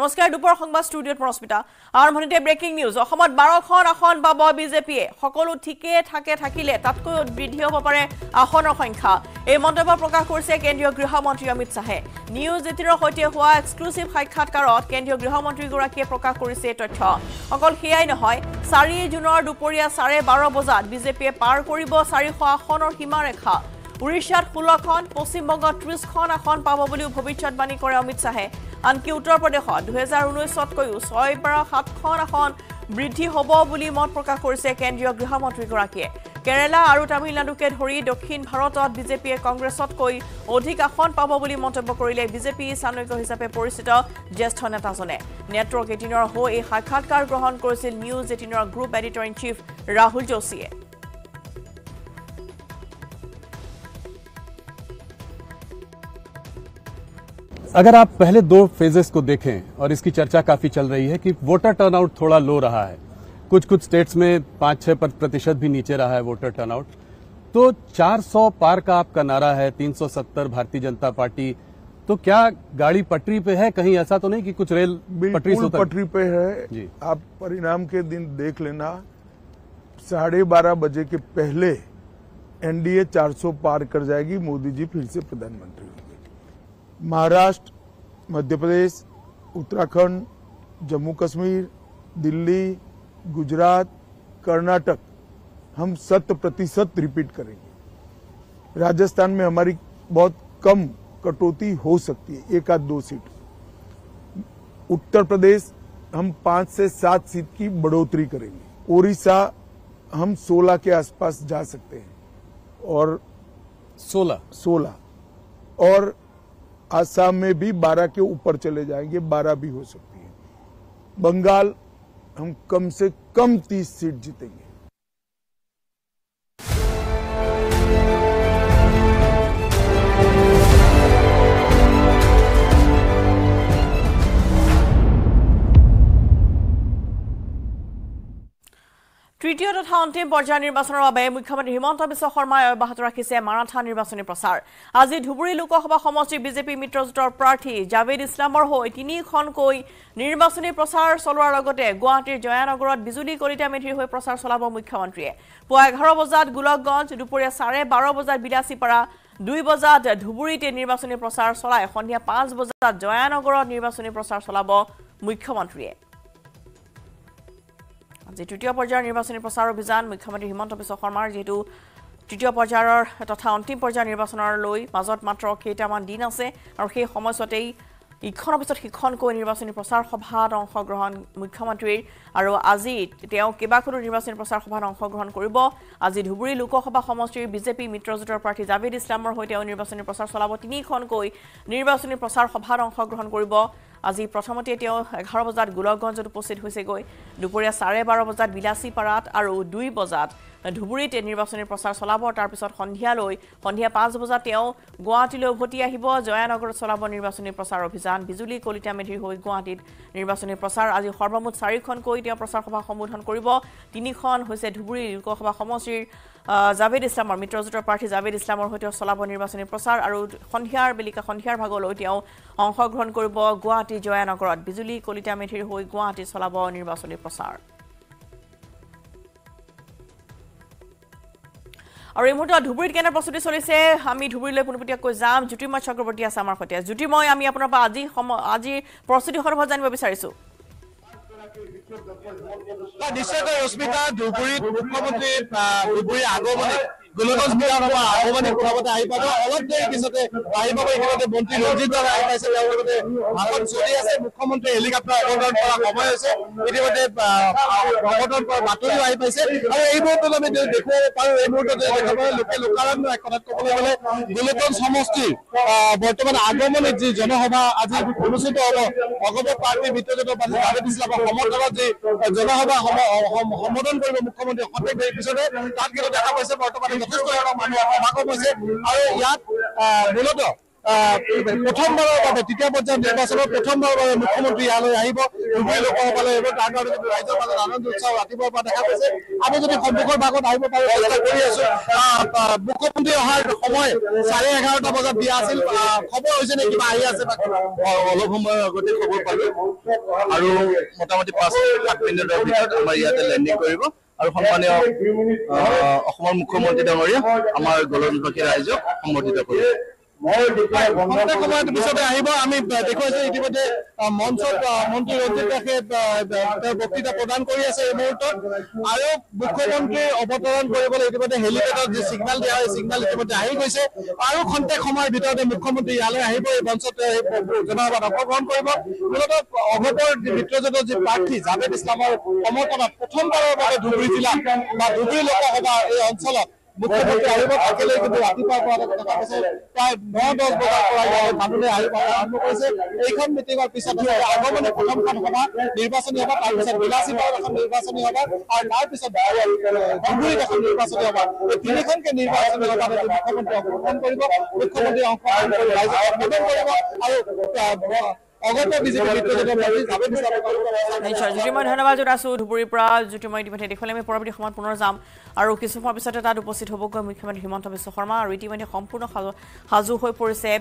নমস্কাৰ দুপৰ সংবাদ স্টুডিওত মৰস্মিতা আৰম্ভণিতে ব্ৰেকিং নিউজ অসমত 12খন আসন পাব বিজেপিয়ে সকলো ঠিকে থাকে থাকিলে তাতকৈ বৃদ্ধি হ'ব পাৰে আসনৰ সংখ্যা এই মন্তব্য প্ৰকাশ কৰিছে কেন্দ্ৰীয় গৃহ মন্ত্ৰী অমিত শাহে নিউজ এটিৰ সৈতে হোৱা এক্সক্লুসিভ সাক্ষাৎকাৰত কেন্দ্ৰীয় গৃহ মন্ত্ৰী গৰাকীয়ে প্ৰকাশ কৰিছে তথ্য অকল হেয়াই নহয় 4 জুনৰ দুপৰীয়া 12:30 বজাত বিজেপিয়ে পাৰ কৰিব 400 আসনৰ সীমা ৰেখা উৰিষ্যাত 16খন পশ্চিম বংগত 30খন আসন পাব বুলি ভৱিষ্যৎবাণী কৰে অমিত শাহে আনকি উত্তৰ প্ৰদেশত 2019 কৈও 6-7খন আসন বৃদ্ধি হ'ব বুলি মত প্ৰকাশ কৰিছে কেন্দ্ৰীয় গৃহ মন্ত্ৰী গৰাকীয়ে কেৰালা আৰু তামিলনাডুকে ধৰি দক্ষিণ ভাৰতত বিজেপিয়ে কংগ্ৰেছত কৈ অধিক আসন পাব বুলি মন্তব্য কৰিলে বিজেপি সাময়িক হিচাপে পৰিচিত জ্যেষ্ঠ নেতাজনে নেটৱৰ্ক 18ৰ হৈ এই সাক্ষাৎকাৰ গ্ৰহণ কৰিছিল নিউজ 18ৰ group editor in chief Rahul যোশীয়ে अगर आप पहले दो फेजेस को देखें और इसकी चर्चा काफी चल रही है कि वोटर टर्नआउट थोड़ा लो रहा है कुछ स्टेट्स में 5-6% भी नीचे रहा है वोटर टर्नआउट तो 400 पार का आपका नारा है 370 भारतीय जनता पार्टी तो क्या गाड़ी पटरी पे है कहीं ऐसा तो नहीं कि कुछ रेल पटरी पे है जी। आप परिणाम के दिन देख लेना 12:30 बजे के पहले एनडीए 400 पार कर जाएगी मोदी जी फिर से प्रधानमंत्री महाराष्ट्र मध्य प्रदेश उत्तराखंड जम्मू कश्मीर दिल्ली गुजरात कर्नाटक हम 100% रिपीट करेंगे राजस्थान में हमारी बहुत कम कटौती हो सकती है 1-2 सीट उत्तर प्रदेश हम 5-7 सीट की बढ़ोतरी करेंगे ओडिशा हम 16 के आसपास जा सकते हैं और 16 और आसाम में भी 12 के ऊपर चले जाएंगे 12 भी हो सकती है बंगाल हम कम से कम 30 सीट जीतेंगे তৃতীয় তথা অন্তিম পৰ্যায়ৰ নিৰ্বাচনৰ বাবে মুখ্যমন্ত্ৰী হিমন্ত বিশ্ব শৰ্মাই অব্যাহত ৰাখিছে মাৰাঠা নিৰ্বাচনী প্ৰচাৰ আজি ধুবুৰী লোকসভা সমষ্টি বিজেপি মিত্ৰজোঁটৰ প্ৰাৰ্থী জাভেদ ইছলামৰ হৈ 3খনকৈ নিৰ্বাচনী প্ৰচাৰ চলোৱাৰ লগতে গুৱাহাটীৰ জয়ানগৰত বিজুলী কলিতা মেধিৰ হৈ প্ৰচাৰ চলাব মুখ্যমন্ত্ৰীয়ে পুৱা 11 বজাত গোলকগঞ্জ দুপৰীয়া 12:30 বজাত বিলাসীপাৰা 2 বজাত ধুবুৰীতে নিৰ্বাচনী প্ৰচাৰ চলাই সন্ধিয়া 5 বজাত জয়ানগৰত নিৰ্বাচনী প্ৰচাৰ চলাব মুখ্যমন্ত্ৰীয়ে আজি তৃতীয় পৰ্যায়ৰ নিৰ্বাচনী প্ৰচাৰ অভিযান মুখ্যমন্ত্ৰী হিমন্ত বিশ্ব শৰ্মাৰ যেটো তৃতীয় পৰ্যায়ৰ তথা অন্তিম পৰ্যায়ৰ নিৰ্বাচনৰ লৈ মাজত মাত্ৰ কেইটামান দিন আছে আৰু সেই সময়ছোৱাতেই ইখনৰ পিছত সিখনকৈ নিৰ্বাচনী প্ৰচাৰ সভাত অংশগ্ৰহণ মুখ্যমন্ত্ৰীৰ আৰু আজি তেওঁ কেবাখনো নিৰ্বাচনী প্ৰচাৰ সভাত অংশগ্ৰহণ কৰিব আজি ধুবুৰী লোকসভা সমষ্টিৰ বিজেপি মিত্ৰজোঁটৰ প্ৰাৰ্থী জাভেদ ইছলামৰ হৈ তেওঁ নিৰ্বাচনী প্ৰচাৰ চলাব 3খনকৈ নিৰ্বাচনী প্ৰচাৰ সভাত অংশগ্ৰহণ কৰিব আজি প্ৰথমতে তেওঁ 11 বজাত গোলকগঞ্জত উপস্থিত হৈছে গৈ দুপৰীয়া 12:30 বজাত বিলাসীপাৰাত আৰু 2 বজাত ধুবুৰীতে নিৰ্বাচনী প্ৰচাৰ চলাব তাৰ পিছত সন্ধিয়া 5 বজাত তেওঁ গুৱাহাটীলৈ উভতি আহিব জয়ানগৰত চলাব নিৰ্বাচনী প্ৰচাৰ অভিযান বিজুলী কলিতা মেধিৰ হৈ গুৱাহাটীত নিৰ্বাচনী প্ৰচাৰ আজি সৰ্বমুঠ 4খন কৈ তেওঁ প্ৰচাৰ সভা সম্বোধন কৰিব 3খন হৈছে ধুবুৰী লোকসভা সমষ্টিৰ জাভেদ ইছলামৰ মিত্ৰজোঁটৰ প্ৰাৰ্থী জাভেদ ইছলামৰ হৈ তেওঁ চলাব নিৰ্বাচনী প্ৰচাৰ আৰু সন্ধিয়াৰ ভাগলৈ তেওঁ অংশগ্ৰহণ কৰিব গুৱাহাটী জয়ানগৰত বিজুলী কলিতা মেধিৰ হৈ গুৱাহাটী চলাব নিৰ্বাচনী প্ৰচাৰ আৰু এই মুহূৰ্তত ধুবুৰীত কেনে প্ৰস্তুতি চলিছে আমি ধুবুৰীলৈ পুনপটীয়াকৈ যাম জ্যোতিময় চক্ৰৱৰ্তী আছে আমাৰ সৈতে জ্যোতিময় আমি আপোনাৰ পৰা আজি প্ৰস্তুতি সন্দৰ্ভত জানিব বিচাৰিছোঁ নিশ্চয়কৈ ৰশ্মিতা ধুবুৰীত মুখ্যমন্ত্ৰী ধুবুৰী আগমনে গোলগঞ্জ বিধানসভা আগমনে মুখ্যমন্ত্ৰী আহি পাব অলপ দেৰি পিছতে আহি পাব ইতিমধ্যে মন্ত্ৰী ৰঞ্জিত গগৈ আহি পাইছে তেওঁৰ লগতে ভাষণ চলি আছে মুখ্যমন্ত্ৰী হেলিকপ্টাৰ অৱতৰণ কৰা সময় হৈছে ইতিমধ্যে অৱতৰণ কৰা বাতৰিও আহি পাইছে আৰু এই মুহূৰ্তত আমি দেখুৱাব পাৰোঁ এই মুহূৰ্তত দেখাবলৈ লোকে লোকাৰণ্য এক কথাত ক'বলৈ গ'লে গোলগঞ্জ সমষ্টিৰ বৰ্তমান আগমনে যি জনসভা আজি অনুষ্ঠিত হ'ব অসম পাৰ্টী মিত্ৰজোঁটৰ প্ৰাৰ্থী জাভেদ ইছলামৰ সমৰ্থনত যি জনসভা সম্বোধন কৰিব মুখ্যমন্ত্ৰী সঠিক দেৰি পিছতে তাত কিন্তু দেখা পাইছে বৰ্তমানে যথেষ্ট মানুহ সমাগম হৈছে আৰু ইয়াত মূলত আৰু সম্মানীয় অসমৰ মুখ্যমন্ত্ৰী ডাঙৰীয়া আমাৰ গণবিভাগৰ ৰাইজক সম্বোধিত কৰে মই দুটাই বন্ধনৰ পিছতে আহিব আমি দেখুৱাইছো ইতিমধ্যে মঞ্চত মন্ত্ৰী ৰঞ্জিতকে বক্তৃতা প্ৰদান কৰি আছে এই মুহূৰ্তত আৰু মুখ্যমন্ত্ৰী অৱতৰণ কৰিবলৈ ইতিমধ্যে হেলিকপ্টাৰ যে সিগনাল দিয়া হয় সিগনাল ইতিমধ্যে আহি গৈছে আৰু খন্তেক সময়ৰ ভিতৰতে মুখ্যমন্ত্ৰী ইয়ালৈ আহিব এই মঞ্চত জনাবাদ অৱগ্ৰহণ কৰিব মূলত অৱতৰ মিত্ৰজোঁট যে প্ৰাৰ্থী জাভেদ ইছলামৰ সমৰ্থনত প্ৰথমবাৰৰ বাবে ধুবুৰী জিলা বা ধুবুৰী লোকসভা এই অঞ্চলত মুখ্যমন্ত্ৰী আহিব থাকিলে কিন্তু ৰাতিপুৱাৰ পৰা কথা কৈছে প্ৰায় 9-10 বজাৰ পৰা মানুহে আহিব আৰম্ভ কৰিছে এইখন মিটিঙৰ পিছত আগমনে প্ৰথমখন সভা নিৰ্বাচনী সভা তাৰ পিছত বিলাসীপুৰৰ এখন নিৰ্বাচনী সভা আৰু তাৰ পিছত ধুবুৰীত এখন নিৰ্বাচনী সভা এই তিনিখনকে নিৰ্বাচনী সভাত মুখ্যমন্ত্ৰী অংশগ্ৰহণ কৰিব মুখ্যমন্ত্ৰী অংশগ্ৰহণ কৰি ৰাইজক সম্বোধন কৰিব আৰু জ্যোতিময় ধন্যবাদ জনাইছো ধুবুৰীৰ পৰা জ্যোতিময় ইতিমধ্যে দেখুৱালে আমি পৰৱৰ্তী সময়ত পুনৰ যাম আৰু কিছু সময়ৰ পিছতে তাত উপস্থিত হ'বগৈ মুখ্যমন্ত্ৰী হিমন্ত বিশ্ব শৰ্মা আৰু ইতিমধ্যে সম্পূৰ্ণ সাজু হৈ পৰিছে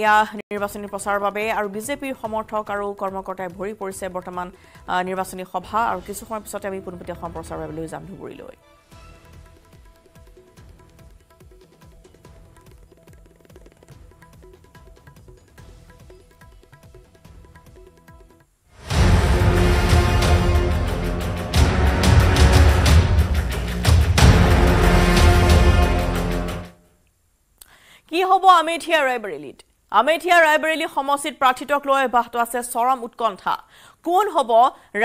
এয়া নিৰ্বাচনী প্ৰচাৰৰ বাবে আৰু বিজেপিৰ সমৰ্থক আৰু কৰ্মকৰ্তাই ভৰি পৰিছে বৰ্তমান নিৰ্বাচনী সভা আৰু কিছু সময়ৰ পিছতে আমি পুনৰপীয়া সম্প্ৰচাৰৰ বাবে লৈ যাম ধুবুৰীলৈ কি হব আমেথিয়া ৰাইবৰেলিত আমেথিয়া ৰাইবৰেলি সমষ্টিত প্ৰাৰ্থীক লৈ অব্যাহত আছে চৰম উৎকণ্ঠা কোন হব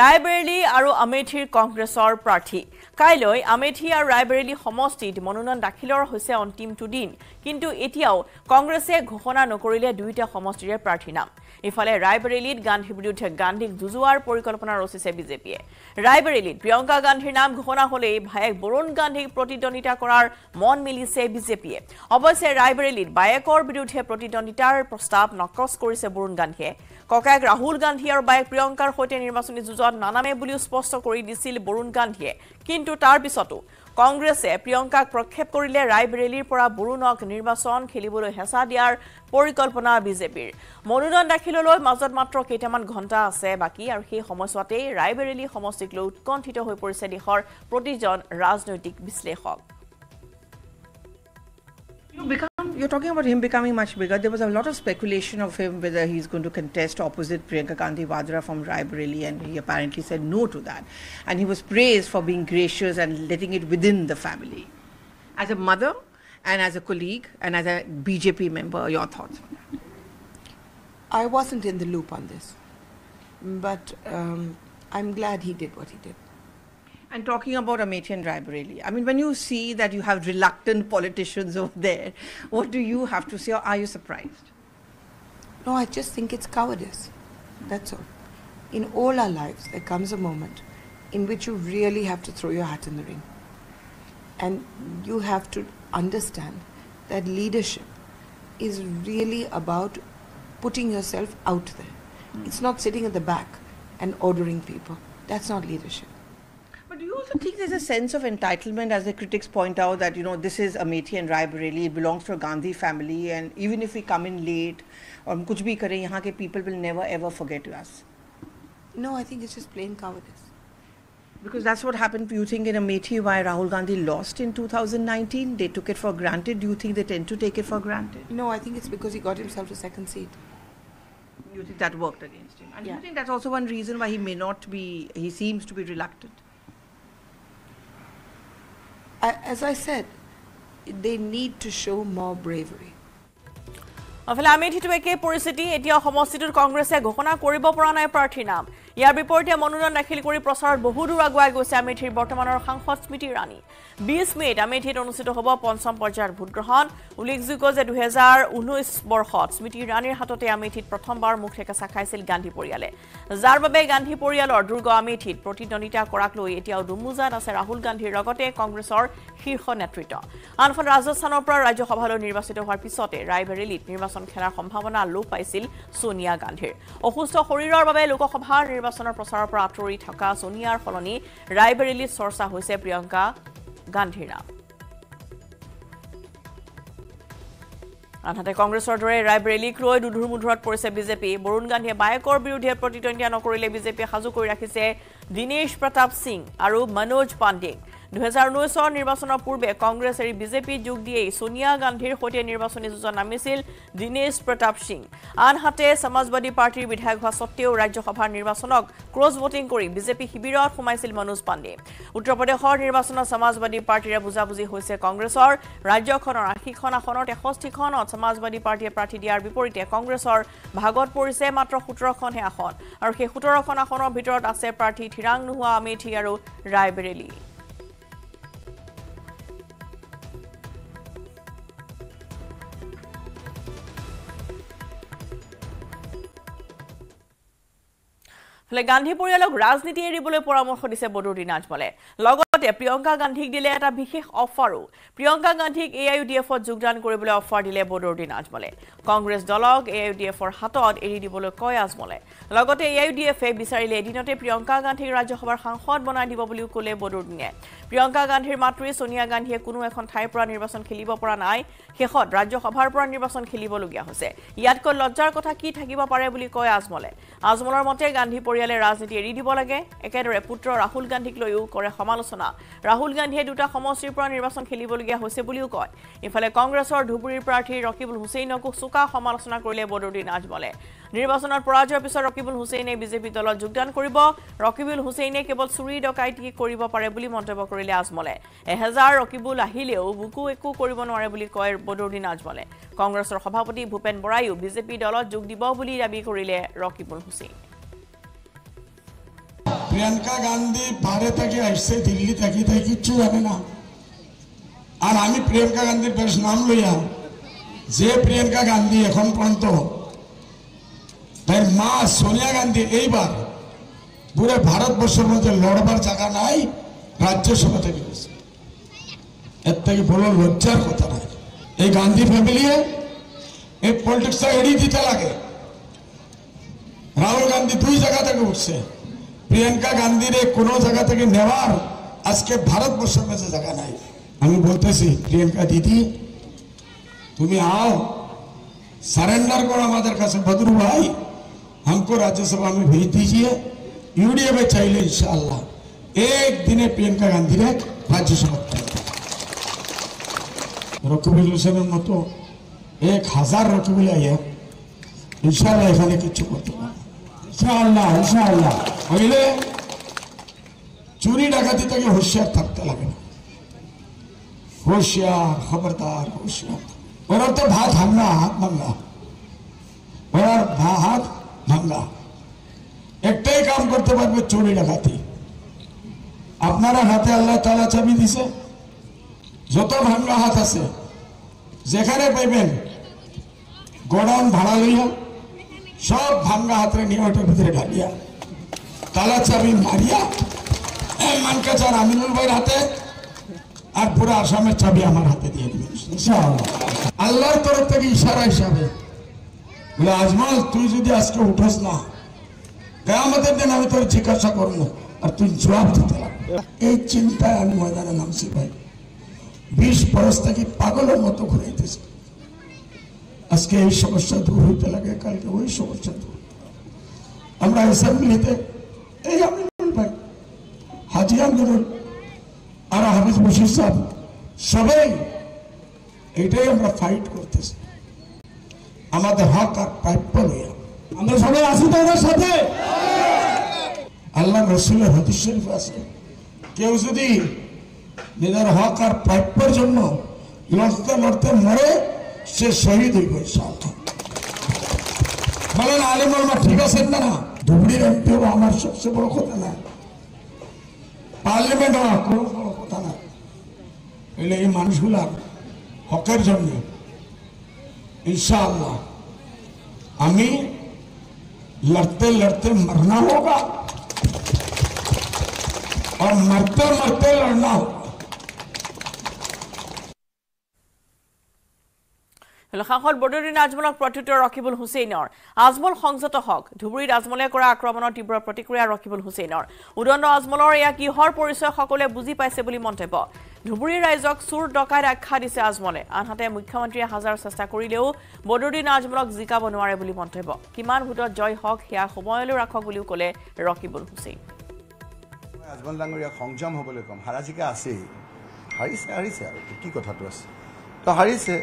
ৰাইবৰেলি আৰু আমেথিৰ কংগ্ৰেছৰ প্ৰাৰ্থী কাইলৈ আমেথি আৰু ৰাইবৰেলি সমষ্টিত মনোনয়ন দাখিলৰ হৈছে অন্তিমটো দিন কিন্তু এতিয়াও কংগ্ৰেছে ঘোষণা নকৰিলে দুইটা সমষ্টিৰে প্ৰাৰ্থী নাম ইফালে ৰাইবৰেলিত গান্ধীৰ বিৰুদ্ধে গান্ধীক যুঁজোৱাৰ পৰিকল্পনা ৰচিছে বিজেপিয়ে ৰাইবৰেলিত প্ৰিয়ংকা গান্ধীৰ নাম ঘোষণা হ'লে ভায়েক বৰুণ গান্ধীক প্ৰতিদ্বন্দ্বিতা কৰাৰ মন মিলিছে বিজেপিয়ে অৱশ্যে ৰাইবৰেলিত ভায়েকৰ বিৰুদ্ধে প্ৰতিদ্বন্দ্বিতাৰ প্ৰস্তাৱ নকচ কৰিছে বৰুণ গান্ধীয়ে ককায়েক ৰাহুল গান্ধী আৰু ভায়েক প্ৰিয়ংকা होते निर्वाचनी जुजत नानामे बुलियो स्पष्ट करि दिसिल बरुण गांधीए किंतु तार पिछतो कांग्रेसे प्रियंकाक प्रक्षेप करिले रायबरेलिर परा बरुणक निर्वाचन खेलिबोलै हेसा दियार परिकल्पना बिजेपिर मनोनयन दाखिलলৈ মাজত মাত্ৰ কেইটামান ঘণ্টা আছে বাকি আৰু সেই সময়ছোৱাতে रायबरेली সমষ্টিক লৈ উৎকণ্ঠিত হৈ পৰিছে দেশৰ প্ৰতিজন ৰাজনৈতিক বিশ্লেষক You're talking about him becoming much bigger. There was a lot of speculation of him whether he's going to contest opposite Priyanka Gandhi Vadra from Raibareli, and he apparently said no to that. And he was praised for being gracious and letting it within the family. As a mother, and as a colleague, and as a BJP member, your thoughts on that? I wasn't in the loop on this, but I'm glad he did what he did. And talking about Amethi and Raibareli, I mean, when you see that you have reluctant politicians over there, what do you have to say, or are you surprised? No, I just think it's cowardice. That's all. In all our lives, there comes a moment in which you really have to throw your hat in the ring. And you have to understand that leadership is really about putting yourself out there. It's not sitting at the back and ordering people. That's not leadership. Do you also think there's a sense of entitlement, as the critics point out, that, you know, this is Amethi and Raibareli, it belongs to a Gandhi family, and even if we come in late or kuch bhi kare, yahan ke people will never ever forget us? No, I think it's just plain cowardice. Because that's what happened, do you think, in Amethi, why Rahul Gandhi lost in 2019? They took it for granted. Do you think they tend to take it for granted? No, I think it's because he got himself a second seat. You think that worked against him? And yeah. You think that's also one reason why he may not be, he seems to be reluctant? As I said, they need to show more bravery. Amethi to eke poricity, etia homositur Congress, Gokona Koribo Prana Party Nam. ইয়াৰ বিপৰীতে মনোনয়ন দাখিল কৰি প্ৰচাৰত বহু দূৰ আগুৱাই গৈছে আমেথিৰ বৰ্তমানৰ সাংসদ স্মৃতি ৰাণী 20 মেত আমেথিত অনুষ্ঠিত হ'ব পঞ্চম পৰ্যায়ৰ ভোটগ্ৰহণ উল্লেখযোগ্য যে 2019 বৰ্ষত স্মৃতি ৰাণীৰ হাততে আমেথিত প্ৰথমবাৰ মুখলেখা সাখাইছিল গান্ধী পৰিয়ালে যাৰ বাবে গান্ধী পৰিয়ালৰ দুৰ্গ আমেথিত প্ৰতিদ্বন্দিতা কৰাক লৈ এতিয়াও দুমুজাত আছে ৰাহুল গান্ধীৰ লগতে কংগ্ৰেছৰ শীৰ্ষ নেতৃত্ব আনফান ৰাজস্থানৰ পৰা ৰাজ্যসভালৈ নিৰ্বাচিত হোৱাৰ পিছতে ৰাইবেৰেলিত নিৰ্বাচন খেলাৰ সম্ভাৱনা লোপ পাইছিল সোনিয়া গান্ধীৰ অসুস্থ শৰীৰৰ বাবে লোকসভাৰ নিৰ্বাচনৰ প্ৰচাৰৰ পৰা আঁতৰি থকা সোনিয়াৰ ফলনি ৰাইবেৰেলিত চৰ্চা হৈছে প্ৰিয়ংকা গান্ধীৰ নাম আনহাতে কংগ্ৰেছৰ দৰে ৰাইবেৰেলিক লৈ দুধুৰমুধুৰত পৰিছে বিজেপি বৰুণ গান্ধীয়ে বায়কৰ বিৰুদ্ধে প্ৰতিদ্বন্দ্বিতা নকৰিলে বিজেপিয়ে সাজু কৰি ৰাখিছে দিনেশ প্ৰতাপ সিং আৰু মনোজ পাণ্ডে 2019 নিৰ্বাচনৰ পূৰ্বে কংগ্ৰেছ আৰু বিজেপি যোগ দিয়ে সোনিয়া গান্ধীৰ সৈতে নিৰ্বাচনী যুঁজত নামিছিল দিনেশ প্ৰতাপ সিং আনহাতে সমাজবাদী পাৰ্টিৰ বিধায়ক হোৱা সত্ত্বেও ৰাজ্যসভাৰ নিৰ্বাচনক ক্ৰছ ভোটিং কৰি বিজেপি শিবিৰত সোমাইছিল মনোজ পাণ্ডে উত্তৰ প্ৰদেশৰ নিৰ্বাচনত সমাজবাদী পাৰ্টিৰ বুজাবুজি হৈছে কংগ্ৰেছৰ ৰাজ্যখনৰ 80খন আসনত 61খনত সমাজবাদী পাৰ্টিয়ে প্ৰাৰ্থী দিয়াৰ বিপৰীতে কংগ্ৰেছৰ ভাগত পৰিছে মাত্ৰ 17খনহে আসন আৰু সেই 17খন আসনৰ ভিতৰত আছে প্ৰাৰ্থী থিৰাং নোহোৱা আমেথি আৰু ৰাইবেৰেলি ফলে গান্ধী পৰিয়ালক ৰাজনীতি এৰিবলৈ পৰামৰ্শ দিছে বদৰুদ্দিন আজমলে লগতে প্ৰিয়ংকা গান্ধীক দিলে এটা বিশেষ অফাৰো প্ৰিয়ংকা গান্ধীক এআইইউডিএফত যোগদান কৰিবলৈ অফাৰ দিলে বদৰুদ্দিন আজমলে কংগ্ৰেছ দলক এআইইউডিএফৰ হাতত এৰি দিবলৈ কয় আজমলে লগতে এআইইউডিএফে বিচাৰিলে এদিনতে প্ৰিয়ংকা গান্ধীক ৰাজ্যসভাৰ সাংসদ বনাই দিব বুলিও ক'লে বদৰুদ্দিনে প্ৰিয়ংকা গান্ধীৰ মাতৃ সোনিয়া গান্ধীয়ে কোনো এখন ঠাইৰ পৰা নিৰ্বাচন খেলিব পৰা নাই শেষত ৰাজ্যসভাৰ পৰা নিৰ্বাচন খেলিবলগীয়া হৈছে ইয়াতকৈ লজ্জাৰ কথা কি থাকিব পাৰে বুলি কয় আজমলে আজমলৰ মতে গান্ধী ৰাজনীতি এৰি দিব লাগে একেদৰে পুত্ৰ ৰাহুল গান্ধীক লৈও কৰে সমালোচনা ৰাহুল গান্ধীয়ে দুটা সমষ্টিৰ পৰা নিৰ্বাচন খেলিবলগীয়া হৈছে বুলিও কয় ইফালে কংগ্ৰেছৰ ধুবুৰীৰ প্ৰাৰ্থী ৰকিবুল হুছেইনক চুকা সমালোচনা কৰিলে বদৰুদ্দিন আজমলে নিৰ্বাচনৰ পৰাজয়ৰ পিছত ৰকিবুল হুছেইনে বিজেপি দলত যোগদান কৰিব ৰকিবুল হুছেইনে কেৱল চুৰি ডকাইতি কৰিব পাৰে বুলি মন্তব্য কৰিলে আজমলে 1000 ৰকিবুল আহিলেও বুকু একো কৰিব নোৱাৰে বুলি কয় বদৰুদ্দিন আজমলে কংগ্ৰেছৰ সভাপতি ভূপেন বৰাইও বিজেপি দলত যোগ দিব বুলি দাবী কৰিলে ৰকিবুল হুছেইন प्रियंका गांधी भारत के ऐसे दिल्ली तक ही थे किच्चू है ना और आमी प्रियंका गांधी पर नाम लिया जे प्रियंका गांधी एखन पर्यंतो तर माँ सोनिया गांधी यही बार पूरे भारतवर्ष मध्य लड़बार जगह नाई राज्यसभा एत बड़ो लज्जार कथा ना ये गांधी फैमिली पॉलिटिक्स एड़ी दीते लागे राहुल गांधी दुई जगह तक उठसे प्रियंका गांधी ने कोनो जगह तक नेवार आज के भारतवर्ष में से जगह नहीं हमें बोलते सी प्रियंका दीदी तुम्हें आओ सरेंडर करो हमारे का बदरू भाई हमको राज्यसभा में भेज दीजिए यूडीए में चाहिए इंशाल्लाह एक दिन प्रियंका गांधी ने राज्यसभा रकिबुल हुसैन मत 1000 रकिबुल आइए इंशाल्लाह এখানে কিছু করতে পারবে इंशाल्लाह इंशाल्लाह पहले चोरी डाकती तक होशियार थकते लगे होशियार खबरदार होशियार और अब तो भात हमला हाथ भंगा और भात भंगा एकटे काम करते बाद में चोरी डाकती अपनारा हाथे अल्लाह ताला चाबी दिसे जो तो भंगा हाथ आसे जेखाने पाइबेन गोडाउन भाड़ा लिया सब भांगा हाथरे नियटर भीतर डालिया ताला चाबी मारिया मानका चार आमिनुल भाई हाथे और पूरा आसाम चाबी हमार हाथे दिए अल्लाहर तरफ तक इशारा हिसाब बोले आजमल तु जो आज के उठस ना कयामतेर दिन हमें तोर जिज्ञासा करब और तु जवाब दीते चिंता मैदान नामसी भाई 20 बरस तक पागल मत घुराइते आज के समस्या दूर होते लगे कल के वही समस्या दूर हमारा असेंबली भाई हाजी आमिनुल और हाफिज बशीर साहब सबई एटाई फाइट करते हक और प्राप्य लिया सबा आसते अल्लाह रसूल हदीस शरीफ आछे क्यों जदि निजेर हक और प्राप्यर जन्य लड़ते लड़ते मरे से शहीद हो गए साथ बोलें आलिम उलमा ठीक है ना धुबरी एमपी हमारा सबसे बड़ा खोटाना है, पार्लियामेंट हमारा करोड़ बड़ा खोटाना है। इसलिए मानुष गुला हॉकर जम्मे इंशाअल्लाह हमें लड़ते लड़ते मरना होगा और मरते मरते लड़ना होगा। লাখাখল বদৰুদ্দিন আজমলক প্ৰতিটো ৰকিবুল হুছেইনৰ আজমল সংযত হক ধুবুৰীৰ আজমলে কৰা আক্ৰমণৰ তীব্ৰ প্ৰতিক্ৰিয়া ৰকিবুল হুছেইনৰ উদণ্ড আজমলৰ ইয়া কিহৰ পৰিচয় সকলে বুজি পাইছে বুলি মন্তব্য ধুবুৰীৰ ৰাইজক চুৰ ডকাইৰ আখ্যা দিছে আজমলে আনহাতে মুখ্যমন্ত্ৰীয়ে হাজাৰ চেষ্টা কৰিলেও বদৰুদ্দিন আজমলক জিকাব নোৱাৰে বুলি মন্তব্য কিমান ভোটত জয় হক হিয়া সময়লৈ ৰাখক বুলিও ক'লে ৰকিবুল হুছেইন আজমল ডাঙৰীয়া সংযম হ'বলৈ কম হাৰাজিকা আছে হাৰিছে আৰু কি কথাটো আছে তো হাৰিছে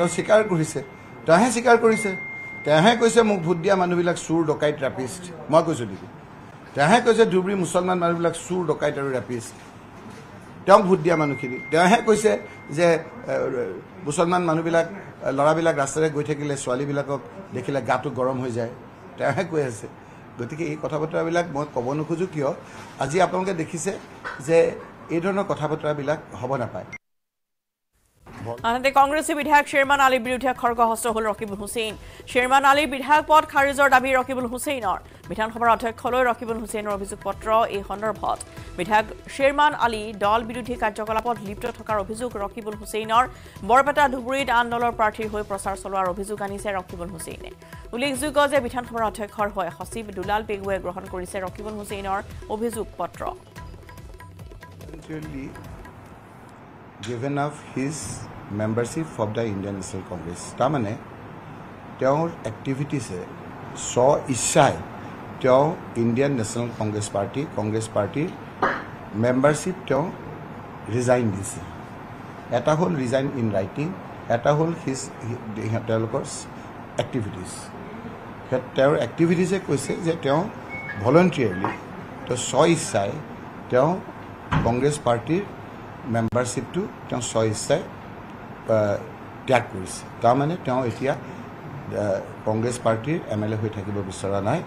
तो शिकार करिसे ताहे शिकार करिसे ताहे कइसे मुख भूत दिया मानुबिलक सुर डकाई ट्रैपिस्ट म कइसु दिबि ताहे कइसे धुबरी मुसलमान मानुबिलक सुर डकाई ट्रैपिस्ट तम भूत दिया मानुखिनि ताहे कइसे जे मुसलमान मानुबिलक लराबिलक रास्तारे गय थकिले स्वालिबिलकक देखिले गातु गरम हो जाय ताहे कय आसे गतिके ए कथा बतराबिलक म कबनु खोजु कियो আজি আপোনাকে দেখিছে যে এই ধৰণৰ কথা বতৰাবিলাক হ'ব নাপায় আনহাতে কংগ্ৰেছৰ বিধায়ক শেৰমান আলী বিৰুদ্ধে খৰগহস্ত হল ৰকিবুল হুছেইন শেৰমান আলী বিধায়ক পদ খাৰিজৰ দাবী ৰকিবুল হুছেইনৰ বিধানসভাৰ অধ্যক্ষলৈ ৰকিবুল হুছেইনৰ অভিযোগ পত্ৰ এই সন্দৰ্ভত বিধায়ক শেৰমান আলী দল বিৰোধী কাৰ্যকলাপত লিপ্ত থকাৰ অভিযোগ ৰকিবুল হুছেইনৰ বৰপেটা ধুবুৰীত আন দলৰ প্ৰাৰ্থীৰ হৈ প্ৰচাৰ চলোৱাৰ অভিযোগ আনিছে ৰকিবুল হুছেইনে উল্লেখযোগ্য যে বিধানসভাৰ অধ্যক্ষৰ হৈ সচিব দুলাল পেগুৱে গ্ৰহণ কৰিছে ৰকিবুল হুছেইনৰ অভিযোগ পত্ৰ given of his membership of the Indian National Congress tamane tyor activity se so ishai tyor Indian National Congress party membership tyor resign dise eta hol resign in writing eta hol his activities tyor activities e koise je tyor voluntarily to so ishai tyor Congress party membership to তেওঁ সইছাই ত্যাগ কৰিছে তাৰ মানে তেওঁ এতিয়া কংগ্ৰেছ পাৰ্টিৰ MLA হৈ থাকিব বিচৰা নাই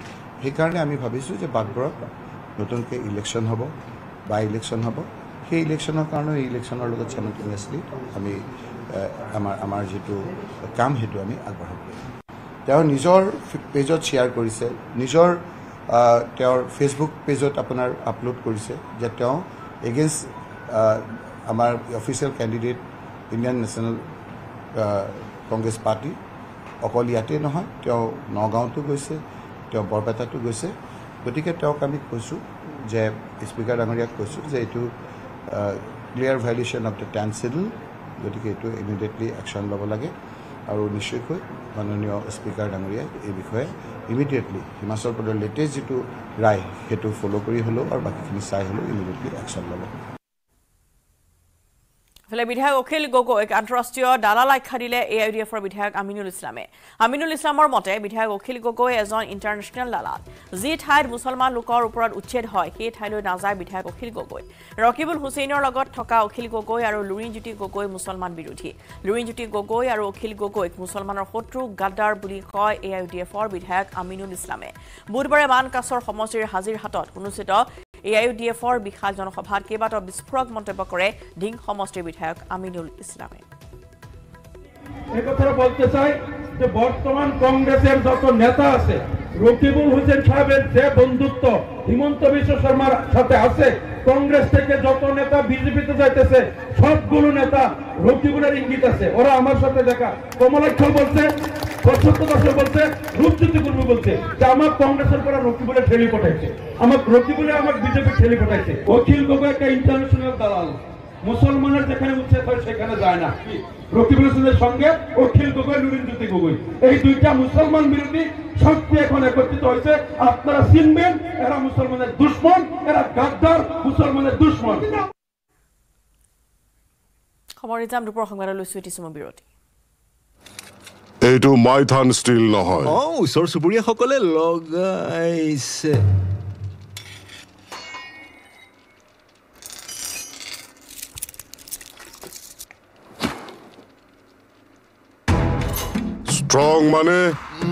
সেইকাৰণে আমি ভাবিছো যে বাগবৰত নতুনকৈ ইলেকশ্যন হ'ব বাই ইলেকশ্যন হ'ব সেই ইলেকশ্যনৰ কাৰণে এই ইলেকশ্যনৰ লগত সামঞ্জস্যলি আমি আমাৰ যেটো কাম হেতু আমি আগবঢ়াব তেওঁ নিজৰ পেজত শ্বেয়াৰ কৰিছে নিজৰ তেওঁৰ ফেচবুক পেজত আপোনাৰ আপলোড কৰিছে যে তেওঁ against our official candidate Indian National Congress party okoliate নহয় তেওঁ নগাঁও তো গৈছে তেওঁ বৰপেটা তো গৈছে গতিকে তেওঁক আমি কৈছো যে স্পিকাৰ ডাঙৰীয়াক কৈছো যে এটো clear violation of the tensile গতিকে এটো ইমিডিয়েটলি অ্যাকশন লব লাগে আৰু নিশ্চয়কৈ মাননীয় স্পিকাৰ ডাঙৰীয়া এই বিষয়ে ইমিডিয়েটলি হিমাচল প্ৰদেশৰ লেটেষ্ট যেটো ৰায় হেতু ফলো কৰি হলো আৰু বাকিখিনি চাই হলো ইমিডিয়েটলি অ্যাকশন লব ফলে বিধায়ক অখিল গগৈক আন্তঃৰাষ্ট্ৰীয় দালাল আখ্যা দিলে এআইডিএফৰ বিধায়ক আমিনুল ইছলামে আমিনুল ইছলামৰ মতে বিধায়ক অখিল গগৈ এজন ইণ্টাৰনেশ্যনেল দালাল যি ঠাইত মুছলমান লোকৰ ওপৰত উচ্ছেদ হয় সেই ঠাইলৈ নাযায় বিধায়ক অখিল গগৈ ৰকিবুল হুছেইনৰ লগত থকা অখিল গগৈ আৰু লুৰিঞ্জিত গগৈ মুছলমান বিৰোধী লুৰিঞ্জিত গগৈ আৰু অখিল গগৈক মুছলমানৰ শত্ৰু গাদ্দাৰ বুলি কয় এআইডিএফৰ বিধায়ক আমিনুল ইছলামে বুধবাৰে মানকাছৰ সমষ্টিৰ হাজিৰহাটত অনুষ্ঠিত AIUDFৰ বিশাল জনসভাত কেইবাটাও বিস্ফোৰক মন্তব্য কৰে ডিং সমষ্টিৰ বিধায়ক আমিনুল ইছলামে। এই কথা বলতে চাই যে বর্তমান কংগ্রেসের যত নেতা আছে রকিবুল হোসেন সাহেবের যে বন্ধুত্ব হিমন্ত বিশ্ব শর্মার সাথে আছে কংগ্রেস থেকে যত নেতা বিজেপিতে যাইতেছে সবগুলো নেতা রকিবুলের ইঙ্গিত আছে ওরা আমার সাথে দেখা কমলাক্ষর বলছে মুসলমানের যেখানে উচ্ছেদ হয় সেখানে যায় না রকিবুল হোসেনের সঙ্গে অখিল গগৈ লুরিঞ্জিত গগৈ এই দুইটা মুসলমান বিরোধী শক্তি এখন একত্রিত হয়েছে আপনারা চিনবেন এরা মুসলমানের দুশ্মন এরা গাদ্দার মুসলমানের দুশ্মন এইটো মাইথান ষ্টীল নহয় অ ওচৰ চুবুৰীয়া সকলে লগাইছে ষ্ট্ৰং মানে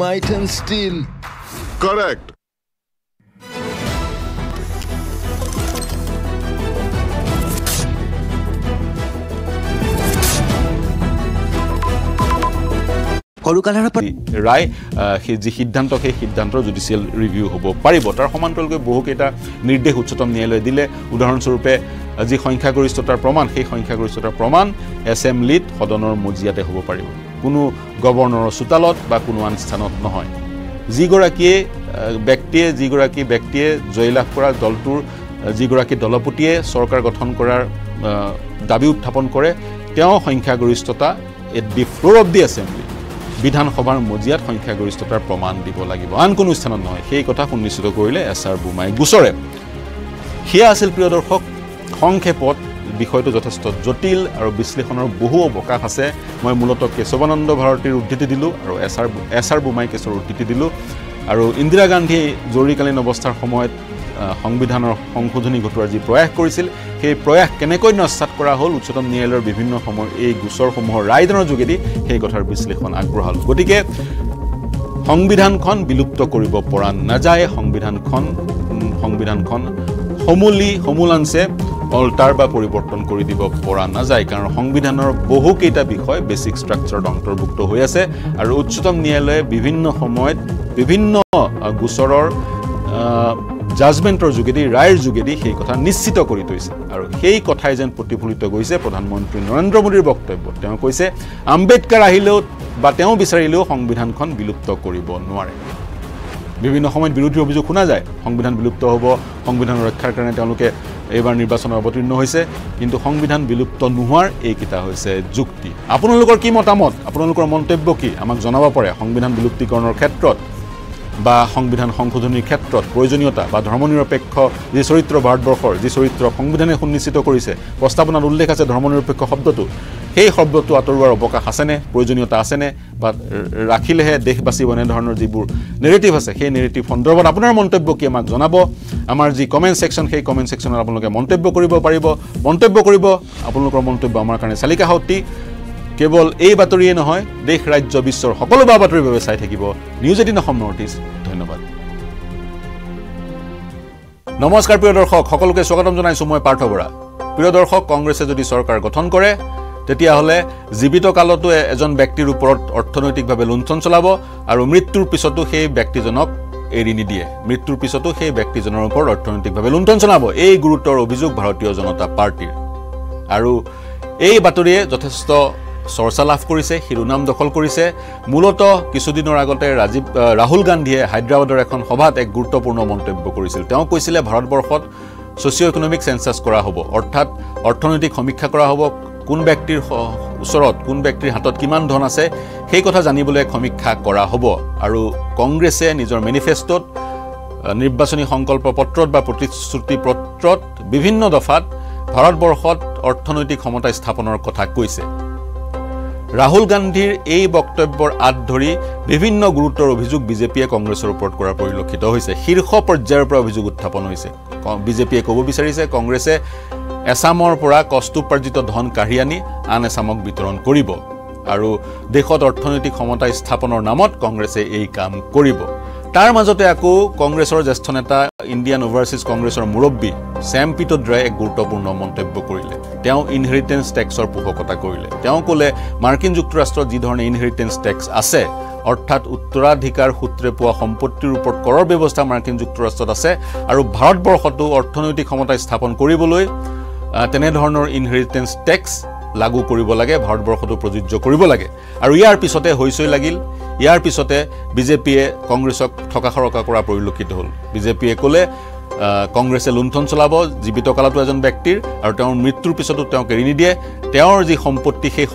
Maithan steel correct Rai Hidanto Hidanto judicial review Hobo Paribotar Homantal Bohoketa Nirde Hutsotom Niel Dile, Udaran Surpe, the Honkagoristotar Proman, He Honkagoristotar Proman, Assembly, Hodonor Muziate Hobo Paribo, Kuno Governor Sutalot, Bakunuan Stanot Nohoi, Zigoraki, Bekte, Zigoraki, Bekte, Zoilakura, Doltur, Zigoraki Doloputie, Sorkar Goton Korar, Dabu Tapon Kore, Teo Honkagoristota, at the floor of the Assembly. বিধান সভাৰ মজিয়াত সংখ্যাগৰিষ্ঠতাৰ প্ৰমাণ দিব লাগিব আন কোনো স্থানত নহয় সেই কথা সুনিশ্চিত কৰিলে এছআৰ বুমাই গুছৰে হিয়া আছিল প্ৰিয় দৰ্শক সংক্ষেপত বিষয়টো যথেষ্ট জটিল আৰু বিশ্লেষণৰ বহু অবকাশ আছে মই মূলত কেশৱানন্দ ভাৰতীৰ উদ্ধৃতি দিলো আৰু এছআৰ বুমাই কেশৰ উদ্ধৃতি দিলো আৰু ইন্দিৰা গান্ধী জৰুৰীকালীন অৱস্থাৰ সময়ত সংবিধানৰ সংশোধনী ঘটোৱাৰ যি প্ৰয়াস কৰিছিল সেই প্ৰয়াস কেনেকৈ নস্যাত কৰা হল উচ্চতম ন্যায়ালয়ৰ বিভিন্ন সময় এই গোচৰসমূহৰ ৰায়দানৰ যোগেদি সেই কথাৰ বিশ্লেষণ আগবঢ়াল গতিকে সংবিধানখন বিলুপ্ত কৰিব পৰা নাযায় সংবিধানখন সমূলানছে অল্টাৰ বা পৰিৱৰ্তন কৰি দিব পৰা নাযায় কাৰণ সংবিধানৰ বহু কেইটা বিষয় বেসিক ষ্ট্ৰাকচাৰত অন্তৰ্ভুক্ত হৈ আছে আৰু উচ্চতম ন্যায়ালয়ে বিভিন্ন সময়ত বিভিন্ন গোচৰৰ Judgmentor Jugedi, Rai Jugedi, Hekota, Nisito Koritoise, or Hekotizen Potipulito Goise, Potan Montri, Nandromuri Bokto, Botancoise, Ambedkar Hilo, Bateo Bisarilo, Hongbitan Con, Bilupto Koribo, Noire. Bivino Homan Bilutu Bizukunaza, Hongbitan Biluptobo, Hongbitan Karkanatanuke, Evan Ribason or Botin Noise, into Hongbitan Bilupto Nuar, Ekita Hose, Jukti. Upon Lukor Kimotamot, upon Lukor Monteboki, Amazonava Pore, Hongbitan Bilupticon or Catrot. বা সংবিধান সংশোধনীৰ ক্ষেত্ৰত প্ৰয়োজনীয়তা বা ধৰ্মনিৰপেক্ষ যি চৰিত্ৰ ভাৰতবৰ্ষৰ যি চৰিত্ৰ সংবিধানে সুনিশ্চিত কৰিছে প্ৰস্তাৱনাত উল্লেখ আছে ধৰ্মনিৰপেক্ষ শব্দটো সেই শব্দটো আতৰুৱাৰ অবকাশ আছেনে প্ৰয়োজনীয়তা আছেনে বা ৰাখিলেহে দেশবাসী বনে ধৰণৰ যিবোৰ নেৰেটিভ আছে সেই নেৰেটিভ সন্দৰ্ভত আপোনাৰ মন্তব্য কি আমাক জনাব আমাৰ যি কমেন্ট সেকশন সেই কমেন্ট সেকশনত আপোনালোকে মন্তব্য কৰিব পাৰিব মন্তব্য কৰিব আপোনালোকৰ মন্তব্য আমাৰ কাৰণে চালিকা হাউতি কেবল এই বাতৰিয়ে নহয় দেশ ৰাজ্য বিশ্বৰ সকলো বাতৰিৰ বাবে চাই থাকিব নিউজ 18 অসম নটিছ ধন্যবাদ নমস্কাৰ প্ৰিয় দৰ্শক সকলোকে স্বাগতম জনাইছো মই পাৰ্থ বৰা প্ৰিয় দৰ্শক কংগ্ৰেছে যদি চৰকাৰ গঠন কৰে তেতিয়া হলে জীৱিত কালতো এজন ব্যক্তিৰ ওপৰত অৰ্থনৈতিকভাৱে লুণ্ঠন চলাব আৰু মৃত্যুৰ পিছতো সেই ব্যক্তিজনক এৰি নিদিয়ে মৃত্যুৰ পিছতো সেই ব্যক্তিজনৰ ওপৰত অৰ্থনৈতিকভাৱে লুণ্ঠন চলাব এই গুৰুতৰ অভিযোগ ভাৰতীয় জনতা পাৰ্টিৰ আৰু এই বাতৰিয়ে যথেষ্ট Sorsa লাভ কৰিছে হিৰুনাম দখল কৰিছে মূলত কিছুদিনৰ আগতে ৰাহুল গান্ধীয়ে হায়দৰাবাদৰ এখন সভাত এক গুৰুত্বপূৰ্ণ মন্তব্য কৰিছিল তেওঁ কৈছিল ভাৰতবৰ্ষত সোশিও ইকোনমিক সেন্সাস কৰা হ'ব অৰ্থাৎ অৰ্থনৈতিক সমীক্ষা কৰা হ'ব কোন ব্যক্তিৰ ওচৰত কোন ব্যক্তিৰ হাতত কিমান ধন আছে সেই কথা জানিবলৈ সমীক্ষা কৰা হ'ব আৰু কংগ্ৰেছে নিজৰ মেনিফেষ্টত নিৰ্বাচনী সংকল্প পত্ৰত বা প্ৰতিশ্ৰুতি পত্ৰত বিভিন্ন দফাত ভাৰতবৰ্ষত অৰ্থনৈতিক ক্ষমতা স্থাপনৰ কথা কৈছে Rahul Gandhir ei boktobyor adhori bibhinno gurutor obhijog BJP Congress report korar porilokhito hoise hirkho porjayor pora obhijog utthapon hoise BJP kobo bicharise Congress e Assamor pora kostuparjito dhon kahiyani an Assamok bitoron koribo aru deshot orthonoitik khomota sthaponor namot Congress e ei kam koribo tar majote aku Congressor jyeshtho neta Indian Overseas Congressor murobbi Sam Pitodray ek guruttopurno montobyo korile তেওঁ inheritance ট্যাক্সৰ পোষকতা কৰিলে তেওঁ ক'লে মাৰ্কিন যুক্তৰাষ্ট্ৰৰ যি ধৰণে ইনহেৰিটেন্স ট্যাক্স আছে অৰ্থাৎ উত্তৰাধিকাৰ সূত্ৰে পোৱা সম্পত্তিৰ ওপৰত কৰৰ ব্যৱস্থা মাৰ্কিন যুক্তৰাষ্ট্ৰত আছে আৰু ভাৰতবৰ্ষতো অৰ্থনৈতিক ক্ষমতা স্থাপন কৰিবলৈ তেনে ধৰণৰ ইনহেৰিটেন্স ট্যাক্স লাগু কৰিব লাগে ভাৰতবৰ্ষতো প্ৰযোজ্য কৰিব লাগে আৰু ইয়াৰ পিছতে হৈছৈ লাগিল ইয়াৰ পিছতে বিজেপিয়ে কংগ্ৰেছক ঠকাখৰকা কৰা পৰিলক্ষিত হ'ল বিজেপিয়ে ক'লে Congress লুণ্ঠন চলাব জীবিত কালতো এজন ব্যক্তিৰ আৰু তেওঁৰ মৃত্যুৰ পিছতো তেওঁ কেৰি নিদিয়ে তেওঁৰ যি সম্পত্তি সেই